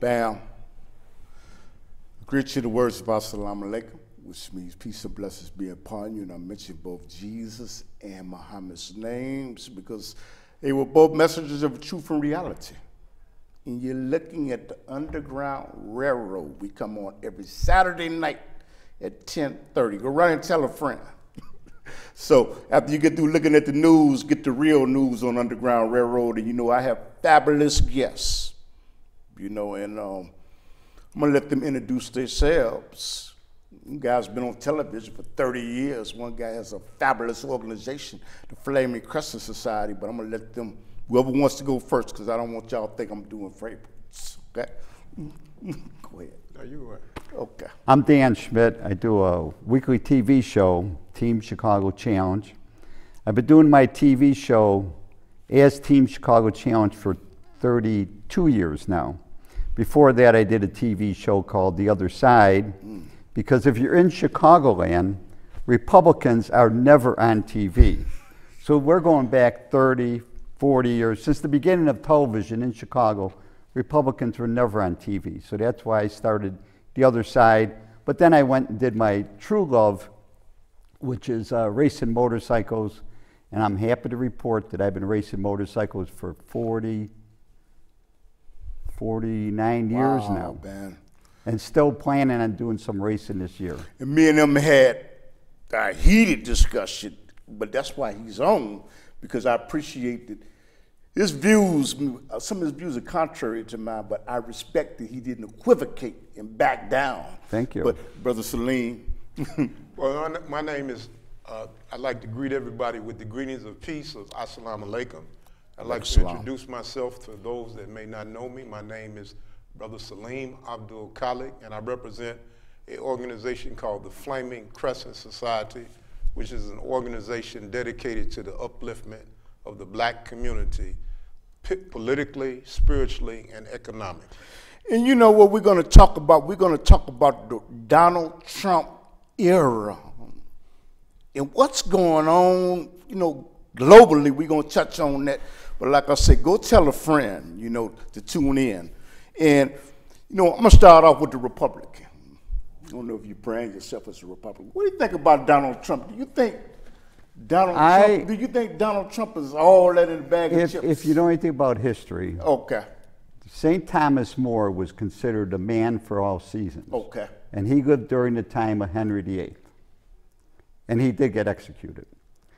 Bam. Greet you the words of Asalaamu Alaikum, which means peace and blessings be upon you. And I mentioned both Jesus and Muhammad's names because they were both messengers of truth and reality. And you're looking at the Underground Railroad. We come on every Saturday night at 10:30. Go run and tell a friend. So after you get through looking at the news, get the real news on Underground Railroad. And you know, I have fabulous guests, you know, and I'm gonna let them introduce themselves. You guys been on television for 30 years. One guy has a fabulous organization, the Flaming Crescent Society, but I'm gonna let them, whoever wants to go first, because I don't want y'all to think I'm doing favorites, okay? Go ahead. No, you go ahead. Okay. I'm Dan Schmidt. I do a weekly TV show, Team Chicago Challenge. I've been doing my TV show as Team Chicago Challenge for 32 years now. Before that, I did a TV show called The Other Side, because if you're in Chicagoland, Republicans are never on TV. So we're going back 30, 40 years. Since the beginning of television in Chicago, Republicans were never on TV. So that's why I started The Other Side. But then I went and did my true love, which is racing motorcycles. And I'm happy to report that I've been racing motorcycles for 49 years now. Man. And still planning on doing some racing this year. And me and him had a heated discussion, but that's why he's on, because I appreciate that his views, some of his views are contrary to mine, but I respect that he didn't equivocate and back down. Thank you. But Brother Salim. Well, my name is, I'd like to greet everybody with the greetings of peace of Asalaamu Alaikum. I'd like to introduce myself to those that may not know me. My name is Brother Salim Abdul Khali, and I represent an organization called the Flaming Crescent Society, which is an organization dedicated to the upliftment of the black community, politically, spiritually, and economically. And you know what we're going to talk about? We're going to talk about the Donald Trump era and what's going on, you know, globally. We're going to touch on that. But like I said, go tell a friend, you know, to tune in. And, you know, I'm going to start off with the Republican. I don't know if you brand yourself as a Republican. What do you think about Donald Trump? Do you think Donald Trump is all that in a bag of chips? If you know anything about history. Okay. Saint Thomas More was considered a man for all seasons. Okay. And he lived during the time of Henry VIII. And he did get executed.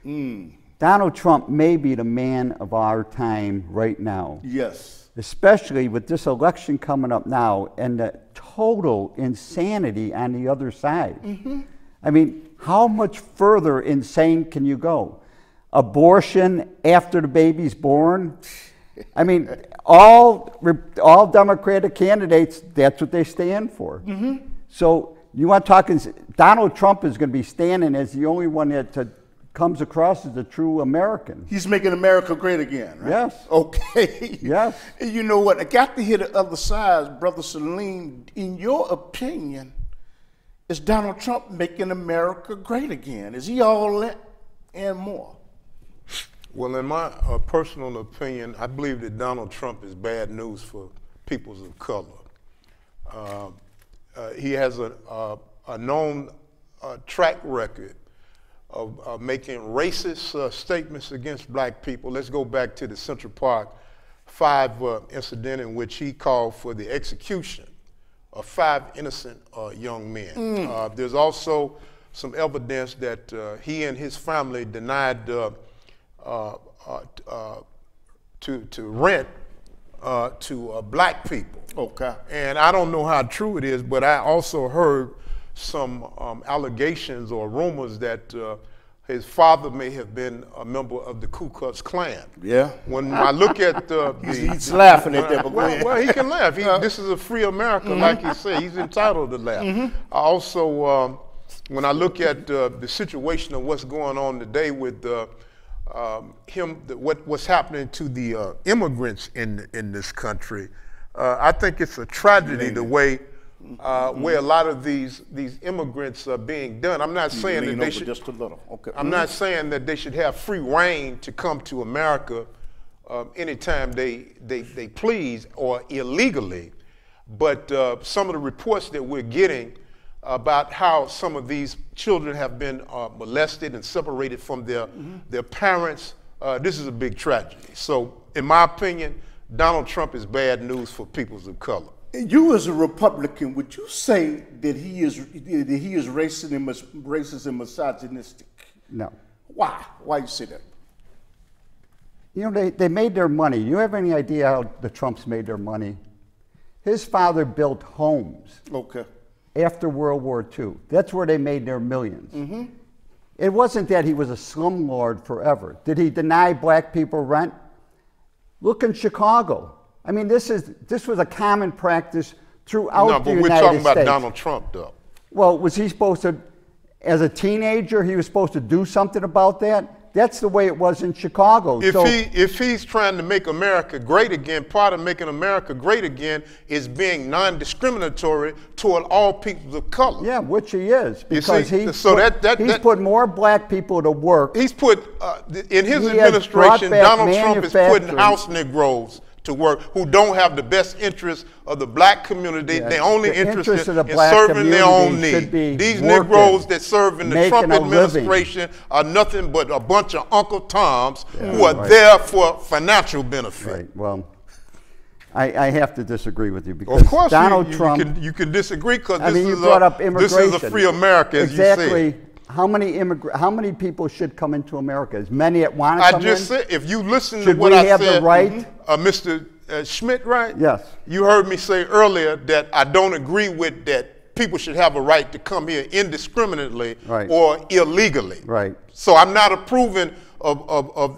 Mm. Donald Trump may be the man of our time right now. Yes. Especially with this election coming up now and the total insanity on the other side. Mm-hmm. I mean, how much further insane can you go? Abortion after the baby's born? I mean, all Democratic candidates, that's what they stand for. Mm-hmm. So you want to talk, Donald Trump is going to be standing as the only one that comes across as a true American. He's making America great again, right? Yes. Okay. Yes. And you know what? I got to hear the other side, Brother Salim. In your opinion, is Donald Trump making America great again? Is he all that and more? Well, in my personal opinion, I believe that Donald Trump is bad news for peoples of color. He has a known track record of making racist statements against black people. Let's go back to the Central Park Five incident in which he called for the execution of 5 innocent young men. Mm. There's also some evidence that he and his family denied to rent to black people. Okay. And I don't know how true it is, but I also heard some allegations or rumors that his father may have been a member of the Ku Klux Klan. Yeah. When I look at he's laughing at that. Well, he can laugh. This is a free America, mm-hmm. like he said. He's entitled to laugh. Mm-hmm. Also, when I look at the situation of what's going on today with what's happening to the immigrants in this country, I think it's a tragedy the way. Where a lot of these immigrants are being done. I'm not saying that they should. Just a little. Okay. I'm not saying that they should have free reign to come to America anytime they please or illegally, But some of the reports that we're getting about how some of these children have been molested and separated from their parents, this is a big tragedy. So in my opinion, Donald Trump is bad news for peoples of color. You as a Republican, would you say that he is racist and misogynistic? No. Why? Why you say that? You know, they made their money. You have any idea how the Trumps made their money? His father built homes. Okay. After World War II. That's where they made their millions. Mm-hmm. It wasn't that he was a slumlord forever. Did he deny black people rent? Look in Chicago. I mean, this was a common practice throughout the United States. No, but we're talking about Donald Trump, though. Well, was he supposed to, as a teenager, he was supposed to do something about that? That's the way it was in Chicago. If he's trying to make America great again, part of making America great again is being non-discriminatory toward all people of color. Yeah, which he is, because he's put more black people to work. He's put in his administration, Donald Trump is putting house Negroes to work who don't have the best interest of the black community. Yeah, they only interested in serving their own needs. These Negroes that serve in the Trump administration are nothing but a bunch of Uncle Toms who are there for financial benefit. Right. Well, I have to disagree with you, because of course Donald Trump. You can disagree, because this is a free America, as you say. How many people should come into America? As many that want to come in? I just said, if you listen to what I said, should we have the right? Mr. Schmidt, right? Yes. You heard me say earlier that I don't agree with that people should have a right to come here indiscriminately or illegally. Right. So I'm not approving of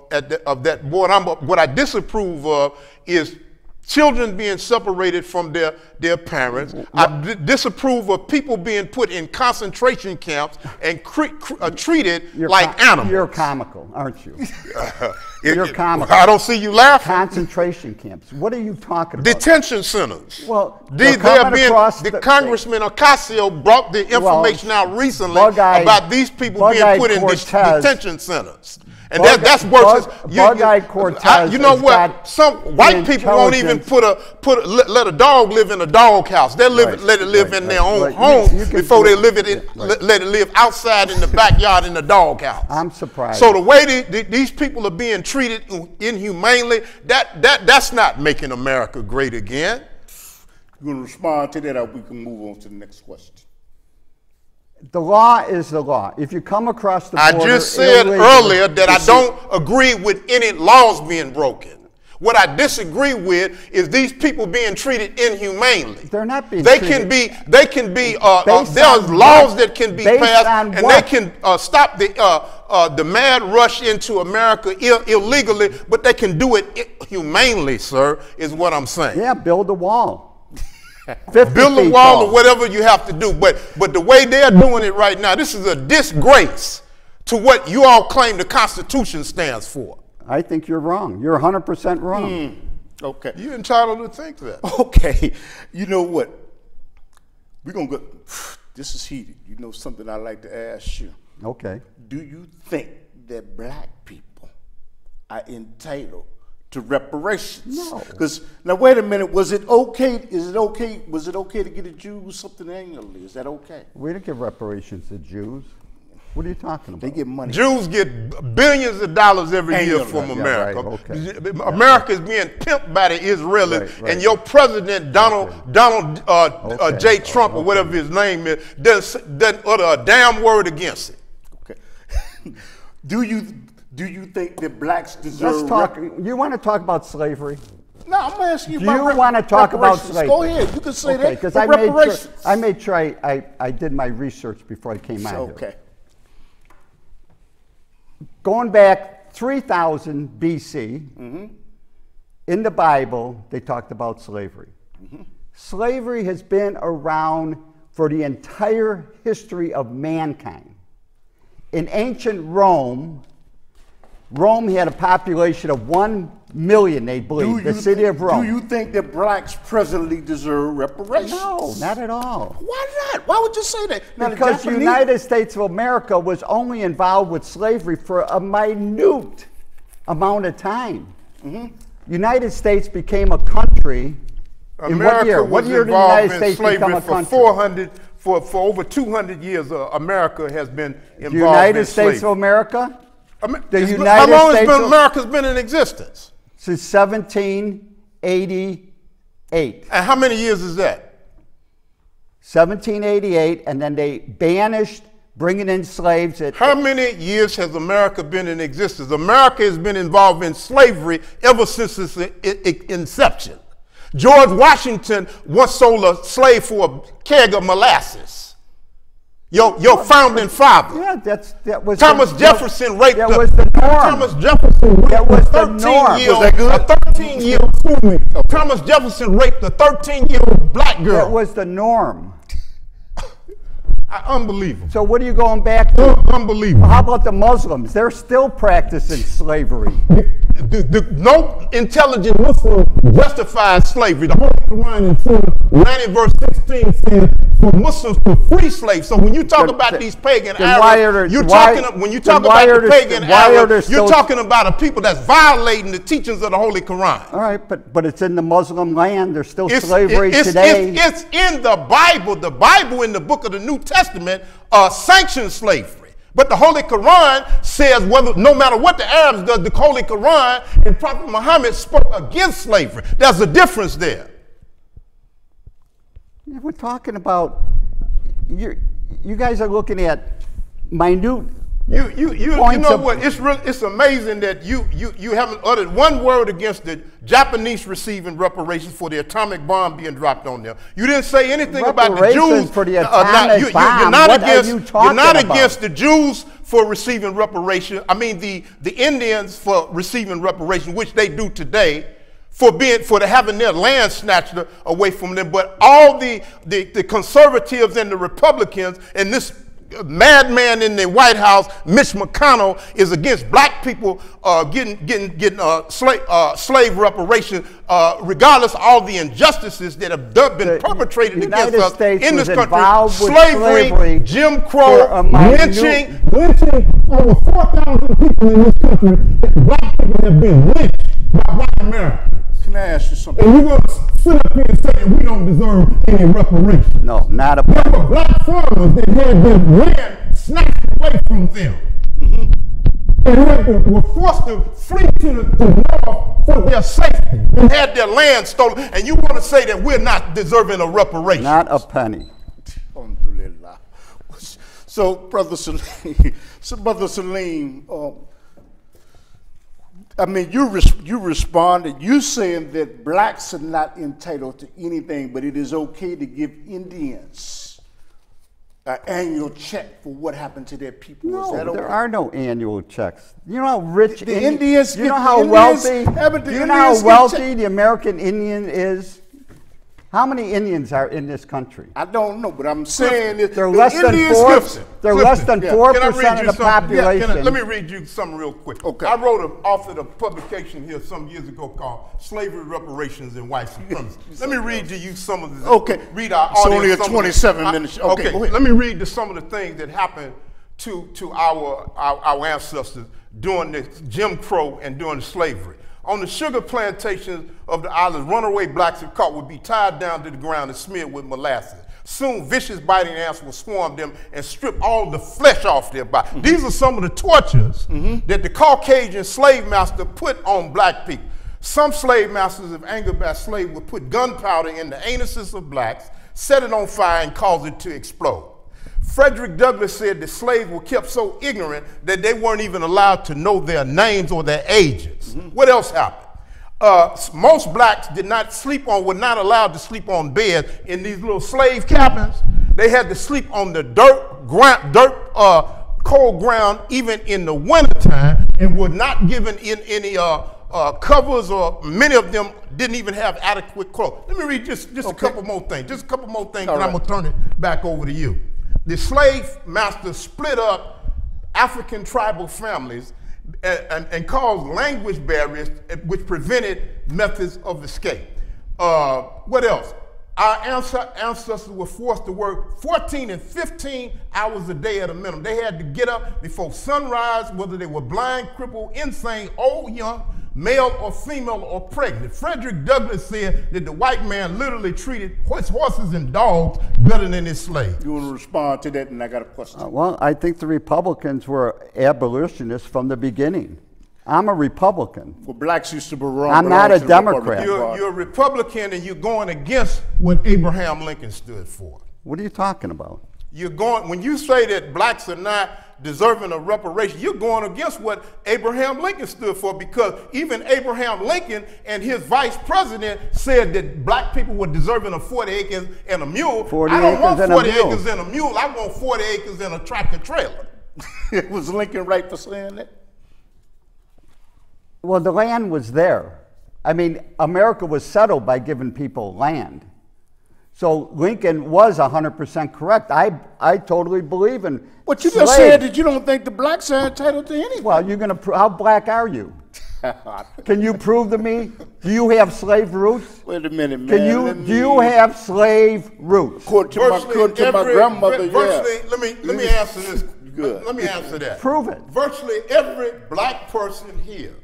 that board. What I disapprove of is children being separated from their parents. I disapprove of people being put in concentration camps and treated like animals. You're comical, aren't you? You're comical. I don't see you laughing. Concentration camps. What are you talking about? Detention centers. Well, the Congressman Ocasio brought the information out recently about these people being put in detention centers. And that's worse. You know what? Some white people won't even let a dog live in a dog house. They let it live in their own home before they let it live outside in the backyard in the dog house. I'm surprised. So the way these people are being treated inhumanely, that's not making America great again. You're going to respond to that, or we can move on to the next question. The law is the law. If you come across the border, I just said earlier that I don't agree with any laws being broken. What I disagree with is these people being treated inhumanely. They're not being treated. There's laws that can be passed, and they can stop the mad rush into America illegally, but they can do it humanely, sir, is what I'm saying. Yeah, build a wall. Build a wall or whatever you have to do, but the way they're doing it right now, this is a disgrace to what you all claim the Constitution stands for. I think you're wrong. You're 100% wrong. Okay. You're entitled to think that. Okay. You know what? We're going to go. This is heated. You know something I'd like to ask you. Okay. Do you think that black people are entitled to reparations? No. Because now, wait a minute. Was it okay to get a Jew something annually? Is that okay? We don't give reparations to Jews. What are you talking about? They get money. Jews get billions of dollars every year from America. Right, okay. America is being pimped by the Israelis, and your president, Donald J. Trump, or whatever his name is, doesn't utter a damn word against it. Okay. Do you think that blacks deserve? Let's talk. You want to talk about slavery? No, I'm asking you. Do you want to talk about slavery? Go ahead. You can say that. Because I made sure I did my research before I came out here. Okay. Going back 3000 BC, in the Bible, they talked about slavery. Slavery has been around for the entire history of mankind. In ancient Rome. Rome had a population of 1 million, they believe, the city of Rome. Do you think that blacks presently deserve reparations? No, not at all. Why not? Why would you say that? Because the United States of America was only involved with slavery for a minute amount of time. United States became a country America was involved in slavery for 400, for over 200 years. America has been involved in slavery. The United States of America? How long has America been in existence? Since 1788. And how many years is that? 1788, and then they banished bringing in slaves. How many years has America been in existence? America has been involved in slavery ever since its inception. George Washington once sold a slave for a keg of molasses. Your founding father. Yeah, that was Thomas Jefferson raped her. That was the norm. Thomas Jefferson raped a 13-year-old black girl. That was the norm. Unbelievable. So what are you going back to? Unbelievable. How about the Muslims? They're still practicing slavery. No intelligent Muslim justifies slavery. The Holy Quran in Surah 90 verse 16 says for Muslims to free slaves. So when you talk about these pagan Arabs, you're talking about a people that's violating the teachings of the Holy Quran. All right, but it's in the Muslim land. There's still slavery today. It's in the Bible. The Bible in the book of the New Testament sanctions slavery. But the Holy Quran says no matter what the Arabs does, the Holy Quran and Prophet Muhammad spoke against slavery. There's a difference there. We're talking about you guys are looking at minute. You know what? It's really, it's amazing that you haven't uttered one word against the Japanese receiving reparations for the atomic bomb being dropped on them. You didn't say anything about the Jews for the atomic bomb. You're not against the Jews for receiving reparations. I mean the Indians for receiving reparations, which they do today. For having their land snatched away from them, but all the conservatives and the Republicans and this madman in the White House, Mitch McConnell, is against black people getting slave reparations, regardless of all the injustices that have been perpetrated against us in this country. Slavery, Jim Crow, lynching. Over 4,000 people in this country, black people have been lynched by white America. Can I ask you something? And we're going to sit up here and say that we don't deserve any reparations. No, not a problem. There were black farmers that had their land snatched away from them. Mm-hmm. And were forced to flee to the north for their safety. And had their land stolen. And you want to say that we're not deserving of reparations? Not a penny. Alhamdulillah. So, Brother Salim, I mean, you responded. You saying that blacks are not entitled to anything, but it is okay to give Indians an annual check for what happened to their people. No, is that okay? There are no annual checks. You know how rich the Indians. You know how wealthy. You know how wealthy the American Indian is. How many Indians are in this country? I don't know, but I'm saying they're less than 4% of the population. Yeah, let me read you something real quick. Okay. I authored a publication here some years ago called Slavery, Reparations, and White Supremacy. Let me read to you some of the... Okay. Read our audience. It's only 27 minutes. Okay. Let me read to some of the things that happened to our ancestors during the Jim Crow and during slavery. On the sugar plantations of the islands, runaway blacks if caught would be tied down to the ground and smeared with molasses. Soon, vicious biting ants will swarm them and strip all the flesh off their body. Mm-hmm. These are some of the tortures that the Caucasian slave master put on black people. Some slave masters, if angered by slaves, would put gunpowder in the anuses of blacks, set it on fire, and cause it to explode. Frederick Douglass said the slaves were kept so ignorant that they weren't even allowed to know their names or their ages. Mm-hmm. What else happened? Most blacks were not allowed to sleep on beds in these little slave cabins. They had to sleep on the cold ground, even in the wintertime, and were not given any covers, or many of them didn't even have adequate clothes. Let me read just a couple more things, and I'm going to turn it back over to you. The slave masters split up African tribal families and caused language barriers, which prevented methods of escape. What else? Our ancestors were forced to work 14 and 15 hours a day at a minimum. They had to get up before sunrise, whether they were blind, crippled, insane, old, young, male or female or pregnant. Frederick Douglass said that the white man literally treated horses and dogs better than his slaves. You want to respond to that, and I got a question. Well, I think the Republicans were abolitionists from the beginning. I'm a Republican. Well, blacks used to be wrong. I'm not a Democrat. You're a Republican, and you're going against what Abraham Lincoln stood for. What are you talking about? You're going, when you say that blacks are not deserving of reparation, you're going against what Abraham Lincoln stood for, because even Abraham Lincoln and his vice president said that black people were deserving of 40 acres and a mule. I don't want 40 acres and a mule. I want 40 acres and a tractor trailer. Was Lincoln right for saying that? Well, the land was there. I mean, America was settled by giving people land. So Lincoln was 100% correct. I totally believe in But you slaves. Just said that you don't think the blacks are entitled to anything. Well, you're going to, how black are you? Can you prove to me? Do you have slave roots? Wait a minute, man. Can you, do you have slave roots? According to my grandmother, yeah. Let me answer this. Good. Let me answer that. Prove it. Virtually every black person here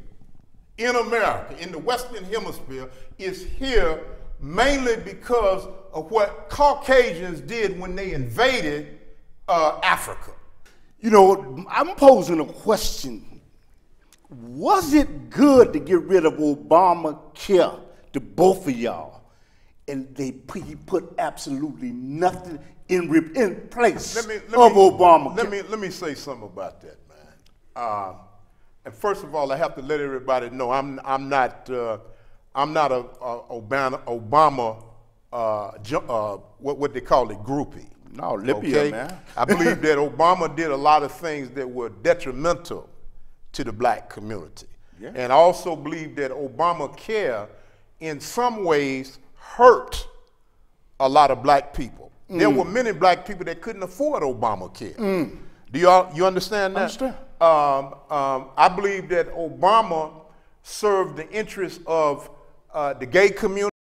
in America, in the Western Hemisphere, is here mainly because of what Caucasians did when they invaded Africa. You know, I'm posing a question. Was it good to get rid of Obamacare to both of y'all? And he put absolutely nothing in place of Obamacare. Let me say something about that, man. And first of all, I have to let everybody know I'm not a Obama, what they call it, groupie. No, Libya, okay? Man. I believe that Obama did a lot of things that were detrimental to the black community. Yeah. And I also believe that Obamacare, in some ways, hurt a lot of black people. Mm. There were many black people that couldn't afford Obamacare. Mm. Do you understand that? I understand. I believe that Obama served the interests of the gay community.